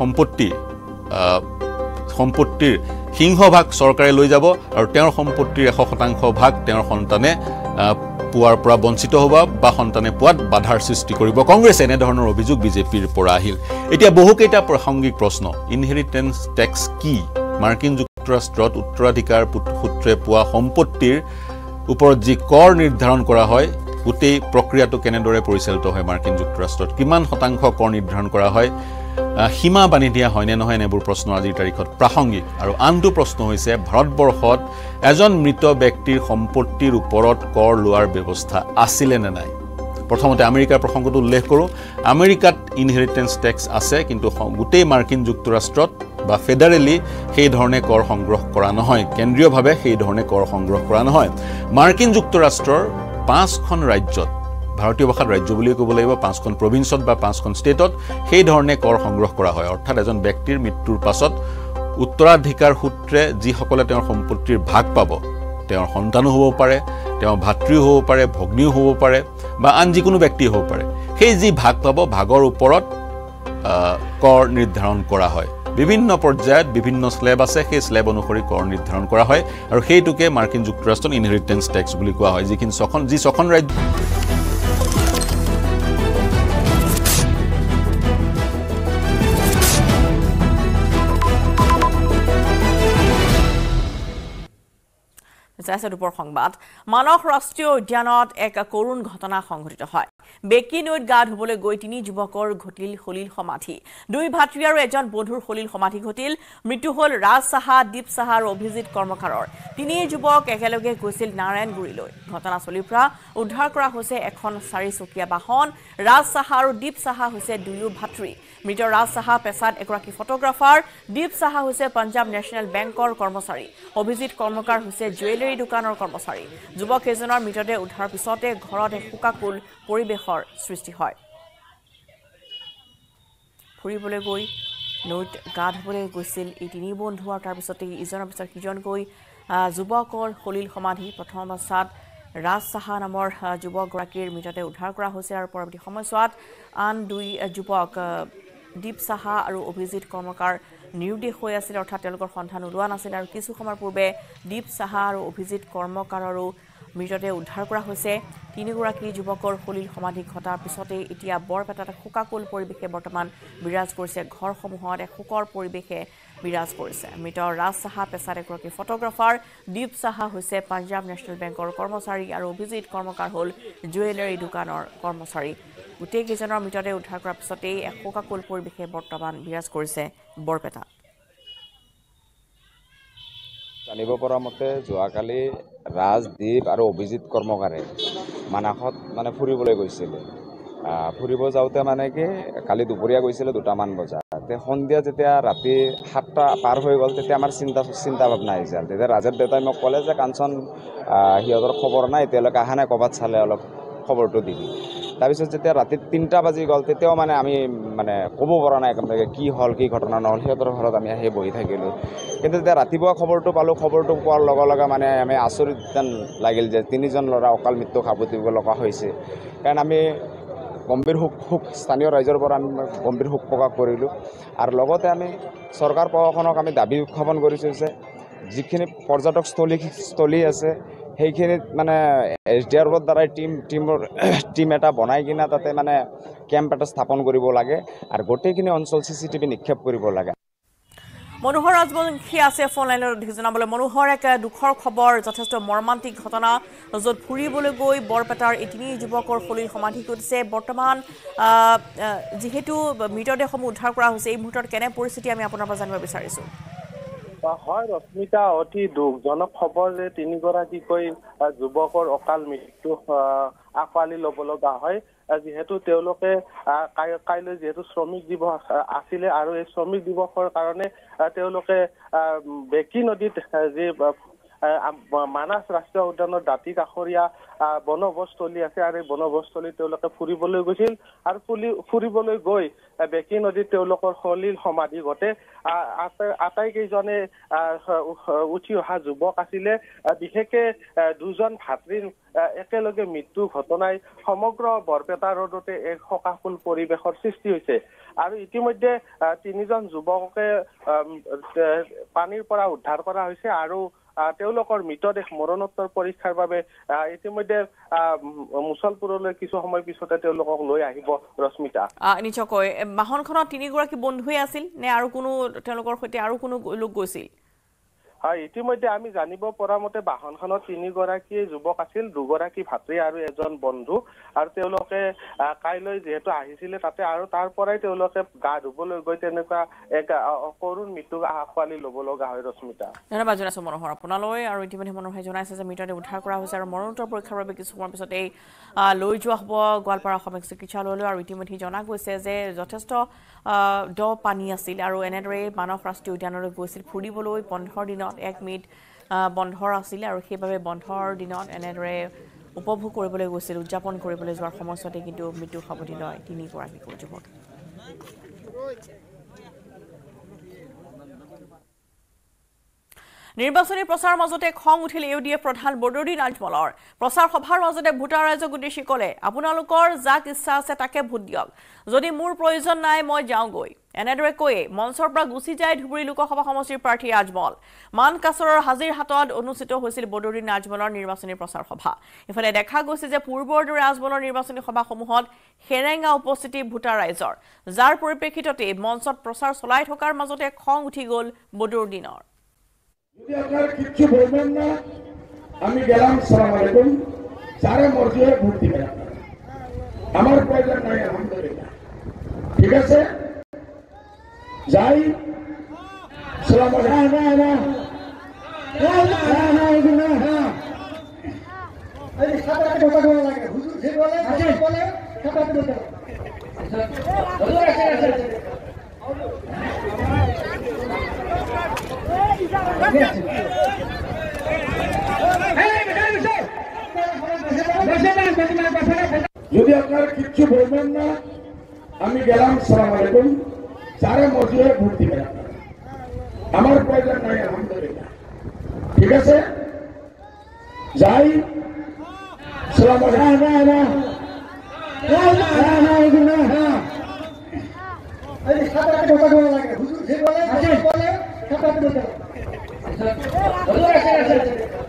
সম্পত্তিৰ সিংহভাগ চৰকাৰে লৈ যাব আৰু তেওঁৰ সম্পত্তিৰ 100% ভাগ তেওঁৰ সন্তানে পোৱাৰ পৰা বঞ্চিত হ'ব বা সন্তানে পোৱাত বাধাৰ সৃষ্টি কৰিব কংগ্ৰেছে এনে ধৰণৰ অভিযোগ বিজেপিৰ পৰা আহিল এতিয়া বহুকেইটা প্ৰাসংগিক প্ৰশ্ন ইনহেৰিটেন্স ট্যাক্স কি মাৰ্কিন যুক্তৰাষ্ট্ৰত উত্তৰাধিকাৰ সূত্ৰে পোৱা সম্পত্তিৰ ওপৰত যি কৰ নিৰ্ধাৰণ কৰা হয় উতে প্ৰক্ৰিয়াটো কেনেদৰে পৰিচালিত হয় মাৰ্কিন যুক্তৰাষ্ট্ৰত কিমান শতাংশ কৰ নিৰ্ধাৰণ কৰা হয় সীমা বান্ধি দিয়া হয় নে নহয় এনেবোৰ প্ৰশ্ন আজিৰ তাৰিখত প্ৰাসংগিক আৰু আনটো প্ৰশ্ন হৈছে ভাৰতবৰ্ষত এজন মৃত ব্যক্তিৰ সম্পত্তিৰ ওপৰত কৰ লোৱাৰ ব্যৱস্থা আছিল নে নাই প্ৰথমতে আমেৰিকাৰ প্ৰসংগটো উল্লেখ কৰো আমেৰিকাত ইনহেৰিটেন্স ট্যাক্স আছে কিন্তু গুটেই মাৰ্কিন যুক্তৰাষ্ট্ৰত বা ফেডাৰেলি সেই ধৰণে কৰ সংগ্ৰহ কৰা নহয় কেন্দ্ৰীয়ভাৱে সেই ধৰণে কৰ সংগ্ৰহ কৰা নহয় মাৰ্কিন যুক্তৰাষ্ট্ৰৰ 5খন ৰাজ্যত ভাৰতীয় ভাষাৰ ৰাজ্য বুলি ক'ব লাগিব 5খন প্ৰভিন্সত বা 5খন ষ্টেটত সেই ধৰণে কৰ সংগ্ৰহ কৰা হয় অৰ্থাৎ এজন ব্যক্তিৰ মৃত্যুৰ পাছত উত্তৰাধিকাৰ সূত্ৰে যি সকলে তেওঁৰ সম্পত্তিৰ ভাগ পাব তেওঁৰ সন্তানো হ'ব পাৰে তেওঁ ভাতৃও হ'ব পাৰে ভগ্নীও হ'ব পাৰে বা আন যিকোনো ব্যক্তি হ'ব পাৰে সেই যি ভাগ পাব ভাগৰ ওপৰত কৰ নিৰ্ধাৰণ কৰা হয় বিভিন্ন পৰ্যায়ত বিভিন্ন স্ল্যাব আছে সেই স্ল্যাব অনুসৰি কৰ নিৰ্ধাৰণ কৰা হয় আৰু সেইটোকে মাৰ্কিন যুক্তৰাষ্ট্ৰৰ ইনহেৰিটেন্স ট্যাক্স বুলি কোৱা হয় যিখিনি যি ছখন ৰাজ্য As a report Hongbat, Manok Rostio Janot Eka Korun Gotana Hongri to High. Becky no guard who will go to Nijibokor, Gotil, Holil Homati. Do we patria region, Bodhur Holil Homati Hotel, Mituhol, Ras Saha, Deep Saha, Abhijit Karmakar, Tinejubok, Ekaloge, Gusil, Naran Gurilo, Gotana Solipra, Udhakra Hose, Ekon Sarisukia Bahon, Ras Saha, Deep Saha Hose, do you patri? Mitor Ras Saha, Pesad, Ekraki photographer, Deep Saha Hose, Punjab National Bank or Kormosari, Abhijit Karmakar Hose, jewelry. दुकान और कर्मचारी जुबक केजনৰ মিটতে উদ্ধাৰ পিছতে ঘৰত হুকাকুল পৰিবেশৰ সৃষ্টি হয় ফুৰিবলৈ গৈ নৈত গা ধুবলৈ গৈছিল এই তিনি বন্ধু আৰু তাৰ পিছতে ইজনৰ পিছত কিজন গৈ যুৱকৰ হলিল সমাধি প্ৰথম অৱস্থাত ৰাজ সাহা নামৰ যুৱক গৰাকীৰ মিটতে উদ্ধাৰ কৰা হৈছে আৰু পৰৱৰ্তী সময়ছোৱাত আন দুই যুৱক দীপ সাহা আৰু অভিজিত কৰ্মকাৰ নিউডি হৈ আছিল অৰ্থাৎ তেওঁলোকৰ সন্ধান উলোৱা নাছিল আৰু কিছু সময়ৰ পূৰ্বে দীপ সাহা আৰু অভিজিত কৰ্মকাৰৰো মৃতদেহ উদ্ধাৰ কৰা হৈছে তিনিগৰাকী যুৱকৰ হলিল সমাধি ঘটাৰ পিছতে এতিয়া বৰপেটাত হুকাকুল পৰিবেশে বৰ্তমান বিৰাজ কৰিছে ঘৰসমূহত হুকৰ পৰিবেশে বিৰাজ কৰিছে মৃত ৰাজ সাহা পেছাৰ একৰাকী ফটোগ্ৰাফাৰ দীপ সাহা হৈছে পাঞ্জাব নেচনেল বেংকৰ কৰ্মচাৰী আৰু অভিজিত কৰ্মকাৰ হ'ল জুৱেলাৰী দোকানৰ কৰ্মচাৰী উঠে কেজনৰ মৃতদেহ উদ্ধাৰ কৰাৰ পিছতে হুকাকুল পৰিবেশে বৰ্তমান বিৰাজ কৰিছে বৰপেটা জানিব পৰা মতে জোৱাকালি ৰাজদীপ আৰু অভিজিত কৰ্মকাৰে মানাহত মানে ফুৰিবলৈ গৈছিল ফুৰিব যাওতে মানে কি কালি দুপৰীয়া গৈছিল দুটামান বজাতে সন্ধিয়া যেতিয়া ৰাতি 7টা পাৰ হৈ গ'ল তেতিয়া আমাৰ চিন্তা ভাবনা আহিছিল তেতিয়া ৰাজৰ দেউতাই মোক ক'লে যে কাঞ্চন হিয়তৰ খবৰ নাই তেলক আহানে কবাত চালে অলপ খবৰটো দিবি তাৰ পিছত যেতিয়া ৰাতি 3টা বাজি গ'ল তেতিয়াও মানে আমি মানে ক'ব পৰা নাই একদম কি হল কি ঘটনা নহল হিয়তৰ ঘৰত আমি আহি বহি থাকিলো কিন্তু যেতিয়া ৰাতিপুৱা খবৰটো পালো খবৰটো পোৱাৰ লগা লগা মানে আমি আচৰিত লাগিল যে তিনিজন লৰা অকাল মৃত্যু খাবতি লগা হৈছে কাৰণ আমি গম্ভীৰ হুক স্থানীয় ৰাইজৰ পৰা আমি গম্ভীৰ হুক প্ৰকাশ কৰিলো আৰু লগতে আমি চৰকাৰ পক্ষক আমি দাবী উত্থাপন কৰিছো যে যিখিনি পৰ্যটকস্থলী আছে সেইখিনি মানে এছডিআৰৰ দ্বাৰা টিম এটা বনাই কিনা তাতে মানে কেম্প এটা স্থাপন কৰিব লাগে আৰু গোটেইখিনি অঞ্চল সিসিটিভি নিক্ষেপ কৰিব লাগে মনোহৰ ৰাজবংশী আছে ফোন লাইনৰ জনাবলৈ মনোহৰ এক দুখৰ খবৰ যথেষ্ট মৰ্মান্তিক ঘটনা যত ফুৰিবলৈ গৈ বৰপেটাৰ এতিনি যুৱকৰ হলিল সমাধি কৰিছে বৰ্তমান যিহেতু মৃতদেহসমূহ উদ্ধাৰ কৰা হৈছে এই মুহূৰ্তত কেনে পৰিস্থিতি আমি আপোনাৰ পৰা জানিব বিচাৰিছো হয় ৰশ্মিতা অতি দুখজনক খবৰ যে তিনিগৰাকী কৈ যুৱকৰ অকাল মৃত্যু আফালি ল'ব লগা হয় যেহেতু তেওঁলোকে কাইলৈ যেহেতু শ্রমিক দিবস আছিলে আৰু এই শ্ৰমিক দিবসৰ কাৰণে তেওঁলোকে বেকি নদীত যে মানাস ৰাষ্ট্ৰীয় উদ্যানৰ দাঁতি কাষৰীয়া বনবস্থলী আছে আৰু বনবস্থলী তেওঁলোকে ফুৰিবলৈ গৈছিল আৰু ফুৰিবলৈ গৈ বেকি নদীত তেওঁলোকৰ হলিল সমাধি ঘটে আটাইকেইজনে উঠি অহা যুৱক আছিলে বিশেষকৈ দুজন ভাতৃ একেলগে মৃত্যু ঘটনাই সমগ্ৰ বৰপেটা ৰোডতে এক হকাকুল পৰিৱেশৰ সৃষ্টি হৈছে আৰু ইতিমধ্যে তিনিজন যুৱককে পানীৰ পৰা উদ্ধাৰ কৰা হৈছে আৰু তেওঁলোকৰ মৃতদেহ মৰণোত্তৰ পৰীক্ষাৰ বাবে ইতিমধ্যে মুছলপুৰলৈ কিছু সময় পিছতে তেওঁলোকক লৈ আহিব ৰশ্মিতা নিচকৈ বাহনখনত তিনিগৰাকী বন্ধুই আছিল নে আৰু কোনো তেওঁলোকৰ সৈতে আৰু কোনো লোক গৈছিল হয় ইতিমধ্যে আমি জানিব পৰা মতে বাহনখনৰ তিনি গৰাকী যুৱক আছিল দুগৰাকী ভাতৃ আৰু এজন বন্ধু আৰু তেওঁলোকে কাইলৈ যেটো আহিছিলে তাতে আৰু তাৰ পৰাই তেওঁলোকে গা ধুবলৈ গৈ তেনেকুৱা এক অকৰুণ মৃত্যু আহ্বালি লব লগা হয় ৰশ্মিতা ধন্যবাদ জনাইছো মনোহৰ আপোনালৈ আৰু ইতিমধ্যে মনোহৰ জনাইছে যে মৃতদেহ উদ্ধাৰ কৰা হৈছে আৰু মৰণোত্তৰ পৰীক্ষাৰ বাবে কিছু সময়ৰ পিছত এই লৈ যোৱা হ'ব গোৱালপাৰা সাময়িক চিকিৎসালয়লৈ আৰু ইতিমধ্যে জনা গৈছে যে যথেষ্ট দ পানী আছিল আৰু এনেদৰে মানৱ ৰাষ্ট্ৰীয় উদ্যানলৈ গৈছিল ফুৰিবলৈ 15 দিনত এক মিনিট বন্ধৰ আছিল আৰু সেইভাৱে বন্ধৰ দিনত এনেদৰে উপভোগ কৰিবলৈ গৈছিল উদযাপন কৰিবলৈ যোৱাৰ সময়তে কিন্তু মৃত্যু খবৰটি লয় তিনি গৰাকী যুৱক নিৰ্বাচনী প্ৰচাৰ মাজতে খং উঠিল ইউডিএফ প্ৰধান বদৰুদ্দিন আজমলৰ প্ৰচাৰ সভাৰ মাজতে ভোটাৰ ৰাইজক উদ্দেশ্যি কলে আপোনালোকৰ যাক ইচ্ছা আছে তাকে ভোট দিয়ক যদি মোৰ প্ৰয়োজন নাই মই যাওঁ গৈ এনেদৰে কয়ে মঞ্চৰ পৰা গুছি যায় ধুবুৰী লোকসভা সমষ্টিৰ প্ৰাৰ্থী আজমল মান কাছৰৰ হাজিৰ হাতত অনুষ্ঠিত হৈছিল বদৰুদ্দিন আজমলৰ নিৰ্বাচনী প্ৰচাৰ সভা ইফালে দেখা গৈছে যে পূৰ্বৰ দৰে আজমলৰ নিৰ্বাচনী সভাসমূহত হেৰেঙা উপস্থিতি ভোটাৰ ৰাইজৰ যাৰ পৰিপ্ৰেক্ষিততে মঞ্চত প্ৰচাৰ চলাই থকাৰ মাজতে খং উঠি গল বদৰুদ্দিনৰ যদি আপনারা কিছু বলবেন না আমি গেলাম সালাম আলাইকুম সারা মর্জি হয়ে ভোট দিবেন আমার প্রয়োজন নাই আলহামদুলিল্লাহ ঠিক আছে যাই সালাম আলাইকুম এই খাতাতে কথা বলা লাগে হুজুর ঠিক বলে বলে খাতাতে কথা হুজুর আছে আছে যদি আপনারা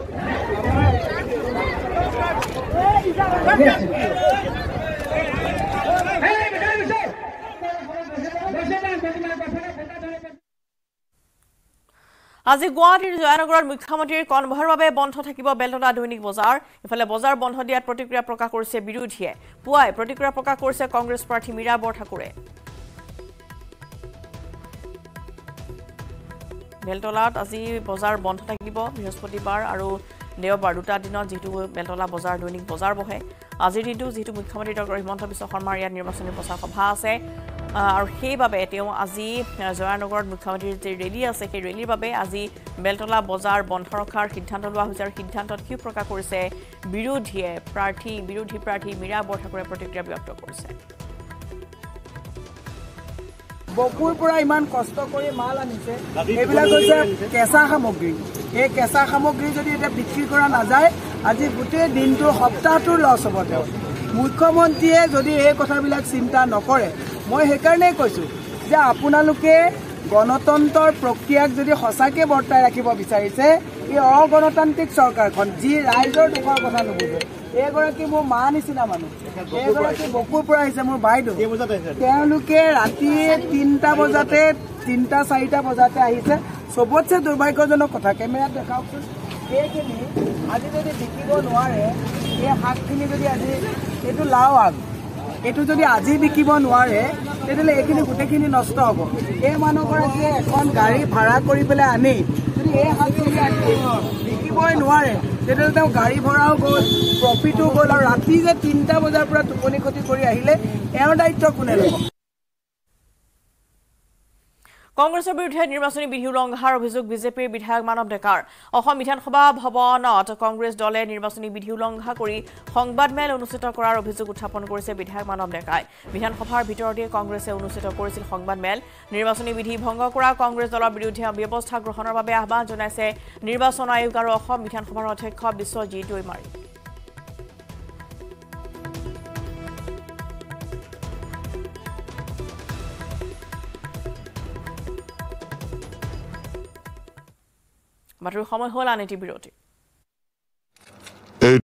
কিছু বলবেন না আমি গেলাম সালাম আলাইকুম সারা মর্জি হয়ে ভোট দিবেন আমার প্রয়োজন নাই আলহামদুলিল্লাহ ঠিক আছে যাই সালাম আলাইকুম এই খাতাতে কথা বলা লাগে হুজুর ঠিক বলে বলে খাতাতে কথা আজি গুৱাহাটীৰ জয়নগৰত মুখ্যমন্ত্ৰীৰ কনভয়ৰ বাবে বন্ধ থাকিব বেলতলা দৈনিক বজাৰ ইফালে বজাৰ বন্ধ দিয়াত প্ৰতিক্ৰিয়া প্ৰকাশ কৰিছে বিৰোধীয়ে পুৱাই প্ৰতিক্ৰিয়া প্ৰকাশ কৰিছে কংগ্ৰেছ প্ৰাৰ্থী মীৰা বৰঠাকুৰে বেলতলাত আজি বজাৰ বন্ধ থাকিব বৃহস্পতিবাৰ আৰু দেওবাৰ দুটা দিনত যেটো বেলতলা বজাৰ দৈনিক বজাৰ বহে আজিৰ দিনটো যেটো মুখ্যমন্ত্ৰী ডক্টৰ হিমন্ত বিশ্ব শৰ্মাৰ ইয়াত নিৰ্বাচনী প্ৰচাৰ সভা আছে আৰু সেইবাবে তেওঁ আজি জয়নগৰত মুখ্যমন্ত্ৰীৰ যে ৰেলী আছে সেই ৰেলীৰ বাবে আজি বেলতলা বজাৰ বন্ধ ৰখাৰ সিদ্ধান্ত লোৱা হৈছে আৰু সিদ্ধান্তত কি প্ৰকাশ কৰিছে বিৰোধীয়ে বিৰোধী প্ৰাৰ্থী মীৰা বৰঠাকুৰে প্ৰতিক্ৰিয়া ব্যক্ত কৰিছে বকুৰপুৰা ইমান কষ্ট কৰি মাল আনিছে এইবিলাক হৈছে কেঁচা সামগ্ৰী এই কেঁচা সামগ্ৰী যদি এটা বিক্ৰী কৰা নাযায় আজি গোটেই দিনটো সপ্তাহটোৰ লছ হ'ব তেওঁ মুখ্যমন্ত্ৰীয়ে যদি এই কথাবিলাক চিন্তা নকৰে মই সেইকাৰণেই কৈছোঁ যে আপোনালোকে গণতন্ত্ৰৰ প্ৰক্ৰিয়াক যদি সঁচাকৈ বৰ্তাই ৰাখিব বিচাৰিছে এই অগণতান্ত্ৰিক চৰকাৰখন যি ৰাইজৰ দুখৰ কথা নুবুজে এইগৰাকী মোৰ মা নিচিনা মানুহ এইগৰাকী বকুৰ পৰা আহিছে মোৰ বাইদেউ তেওঁলোকে ৰাতি 3-4 বজাতে আহিছে চবতছে দুৰ্ভাগ্যজনক কথা কেমেৰাত দেখাওকচোন সেইখিনি আজি যদি বিকিব নোৱাৰে এই শাকখিনি যদি আজি এইটো লাও আগ এইটো যদি আজি বিকিব নোৱাৰে তেতিয়াহ'লে এইখিনি গোটেইখিনি নষ্ট হ'ব এই মানুহগৰাকীয়ে এখন গাড়ী ভাড়া কৰি পেলাই আনি যদি এই শাকখিনি বিকিবই নোৱাৰে তেতিয়াহ'লে তেওঁ গাড়ী ভাড়াও গ'ল প্ৰফিটো গ'ল আৰু ৰাতি যে 3টা বজাৰ পৰা টোপনি ক্ষতি কৰি আহিলে এওঁৰ দায়িত্ব কোনে ল'ব কংগ্ৰেছৰ বিৰুদ্ধে নিৰ্বাচনী বিধি উলংঘাৰ অভিযোগ বিজেপিৰ বিধায়ক মানৱ ডেকাৰ অসম বিধানসভা ভৱনত কংগ্ৰেছ দলে নিৰ্বাচনী বিধি উলংঘা কৰি সংবাদমেল অনুষ্ঠিত কৰাৰ অভিযোগ উত্থাপন কৰিছে বিধায়ক মানৱ ডেকাই বিধানসভাৰ ভিতৰতে কংগ্ৰেছে অনুষ্ঠিত কৰিছিল সংবাদমেল নিৰ্বাচনী বিধি ভংগ কৰা কংগ্ৰেছ দলৰ বিৰুদ্ধে ব্যৱস্থা গ্ৰহণৰ বাবে আহ্বান জনাইছে নিৰ্বাচন আয়োগ আৰু অসম বিধানসভাৰ অধ্যক্ষ বিশ্বজিত দৈমাৰী মাত্ৰ সময় হ'ল আন এটি বিৰতি